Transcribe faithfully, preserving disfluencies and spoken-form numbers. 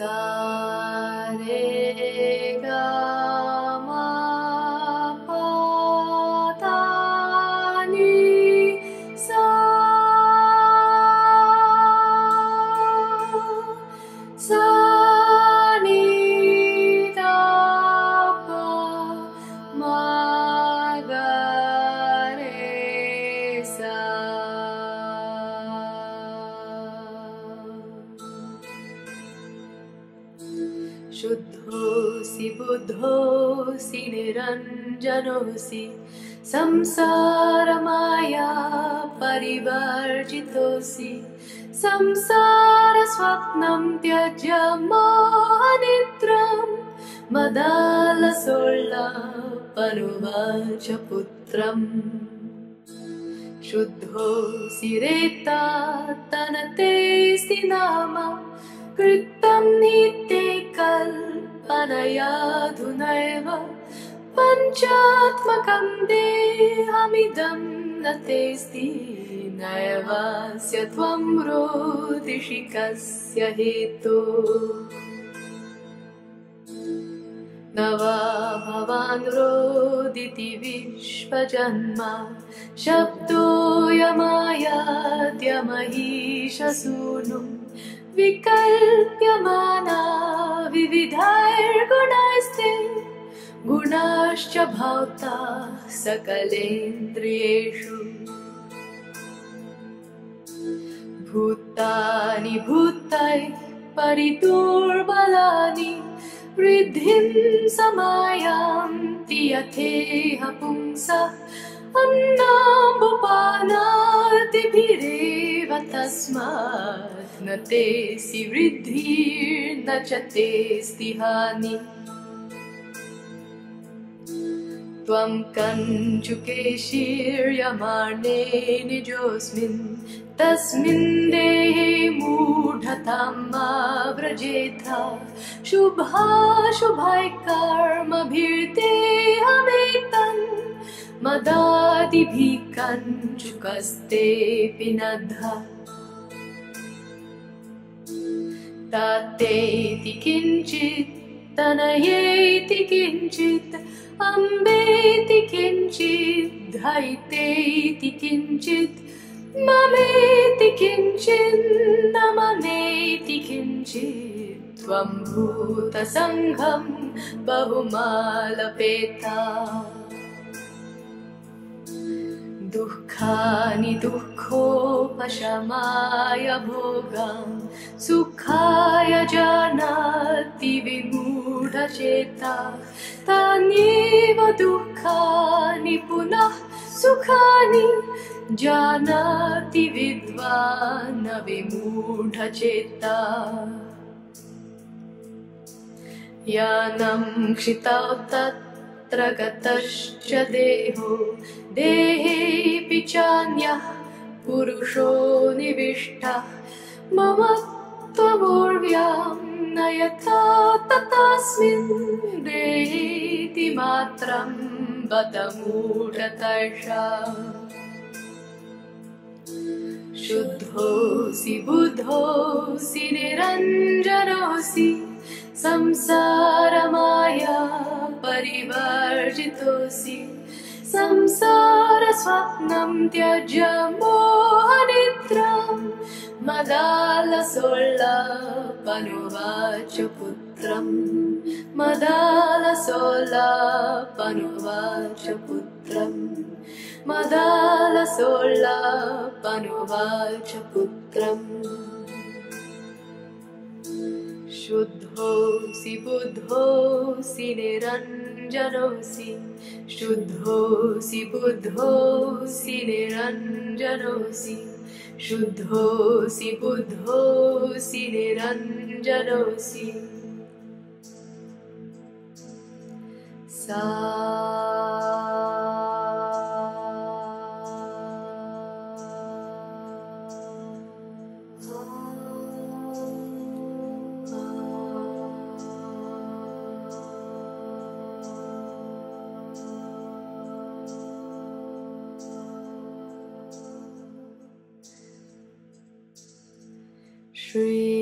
Sa re ga ma pa ta ni sa. Sa ni da pa ma ga re sa. Shuddhosi buddhosi niranjanosi samsaramaya parivarjitosi samsaraswapnam tyajya mohanitram madalasolla panuvacha putram. Shuddhosi reta tanatesti nama kritam nite kalpanaya dhunaiva panchatmakam dehamidam natesti naivasya tvam rodishikasya hetu. Nava bhavan roditi vishvajanma shabdoya maya dyamahisha sunum vikalpyamana vividhair gunaiste gunascha bhavta sakalendriyeshu. Bhutani bhutai pariturbalani Riddhim samayanti yatheha pumsa annambupanati bhireva tasmat na te si riddhir na cha te stihani. Tvam kanchukeshiryamarne nijosmin tasmin dehe mudhatam vrajetha shubha shubhai karma bhirte hametan madadi bhi kanchukaste pinadha. Tateti kinchit tanayeti kinchit ambeti kinchit dhaiteti kinchit mameti kinchit namameti kinchit tvam bhuta sangham bahumalapeta. Dukhani dukhopashamaya bhogam sukhaya janati vimudha cheta taniva dukhani punah sukhani janati vidvana vimudha cheta. Yanam kshitautat tragatascha deho dehe pichanya purusho nivishta mamatva murvyam nayata tatasmin dehe ti matram vadamudatarsha. Shuddhosi buddhosi niranjanosi samsaramaya parivarjitosi samsaraswapnam tyajya mohanitram madalasolla panuvacha putram madalasolla panuvacha putram madalasolla panuvacha putram. Shuddhosi buddhosi niranjanosi shuddhosi buddhosi niranjanosi shuddhosi buddhosi niranjanosi. Sa Shri